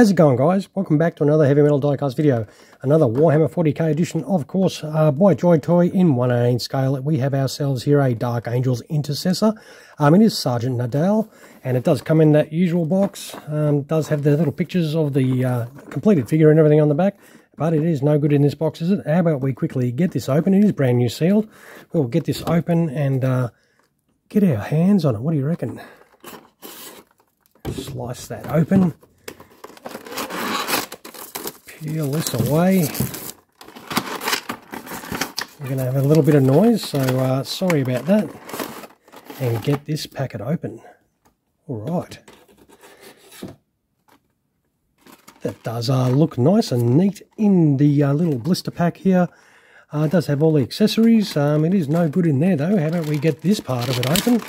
How's it going, guys? Welcome back to another Heavy Metal Diecast video. Another Warhammer 40k edition, of course, by Joy Toy in 1/18 scale. We have ourselves here a Dark Angels Intercessor. It is Sergeant Nadael, and it does come in that usual box. Does have the little pictures of the completed figure and everything on the back. But it is no good in this box, is it? How about we quickly get this open? It is brand new sealed. We'll get this open and get our hands on it. What do you reckon? Slice that open. Peel this away. We're going to have a little bit of noise, so sorry about that. And get this packet open. Alright. That does look nice and neat in the little blister pack here. It does have all the accessories. It is no good in there though. How about we get this part of it open?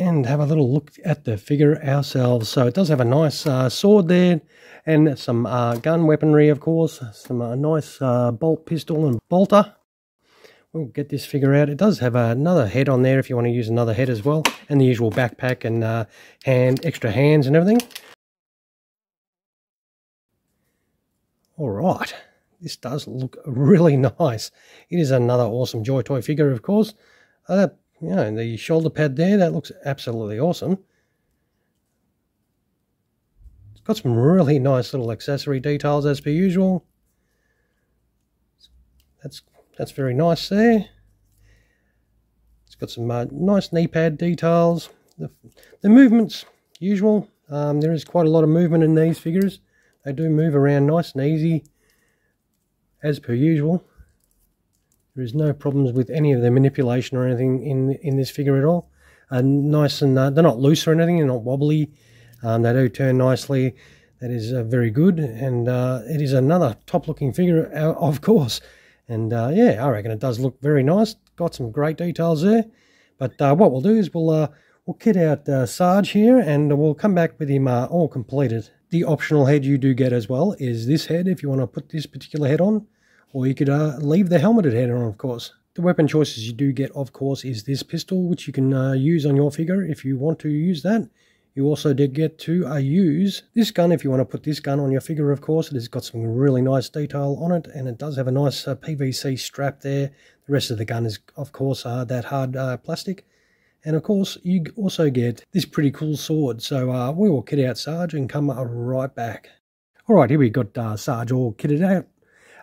And have a little look at the figure ourselves. So it does have a nice sword there, and some gun weaponry, of course, some nice bolt pistol and bolter. We'll get this figure out. It does have another head on there if you want to use another head as well, and the usual backpack and extra hands and everything. All right, this does look really nice. It is another awesome Joy Toy figure, of course. You know, the shoulder pad there, that looks absolutely awesome. It's got some really nice little accessory details as per usual. That's very nice there. It's got some nice knee pad details. The movements, usual. There is quite a lot of movement in these figures. They do move around nice and easy as per usual. There is no problems with any of the manipulation or anything in this figure at all. Nice and they're not loose or anything. They're not wobbly. They do turn nicely. That is very good. And it is another top-looking figure, of course. And yeah, I reckon it does look very nice. Got some great details there. But what we'll do is we'll kit out Sarge here, and we'll come back with him all completed. The optional head you do get as well is this head if you want to put this particular head on. Or you could leave the helmeted head on, of course. The weapon choices you do get, of course, is this pistol, which you can use on your figure if you want to use that. You also do get to use this gun if you want to put this gun on your figure, of course. It has got some really nice detail on it, and it does have a nice PVC strap there. The rest of the gun is, of course, that hard plastic. And, of course, you also get this pretty cool sword. So we will kit out Sarge and come right back. All right, here we got Sarge all kitted out.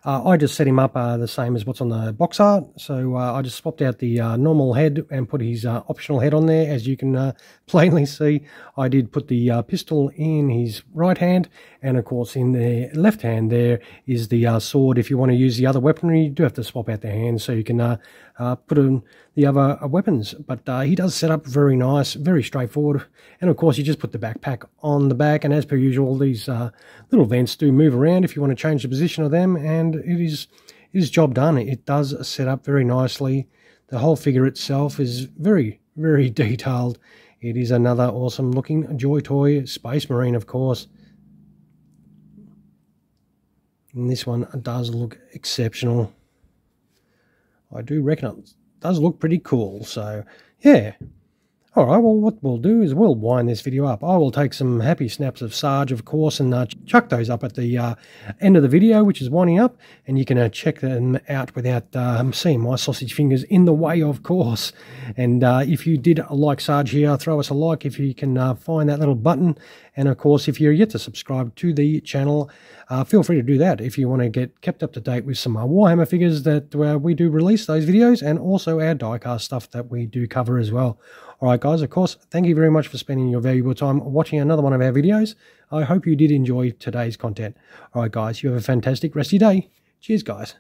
I just set him up the same as what's on the box art, so I just swapped out the normal head and put his optional head on there. As you can plainly see, I did put the pistol in his right hand, and of course in the left hand there is the sword. If you want to use the other weaponry, you do have to swap out the hands so you can put in the other weapons. But he does set up very nice, very straightforward, and of course you just put the backpack on the back, and as per usual these little vents do move around if you want to change the position of them, and it is job done. It does set up very nicely. The whole figure itself is very, very detailed. It is another awesome looking Joy Toy Space Marine, of course. And this one does look exceptional. I do reckon it does look pretty cool, so yeah. Alright, well what we'll do is we'll wind this video up. I will take some happy snaps of Sarge, of course, and chuck those up at the end of the video, which is winding up, and you can check them out without seeing my sausage fingers in the way, of course. And if you did like Sarge here, throw us a like if you can find that little button. And of course, if you're yet to subscribe to the channel, feel free to do that if you want to get kept up to date with some Warhammer figures that we do release those videos, and also our diecast stuff that we do cover as well. Alright guys, of course, thank you very much for spending your valuable time watching another one of our videos. I hope you did enjoy today's content. Alright guys, you have a fantastic rest of your day. Cheers guys.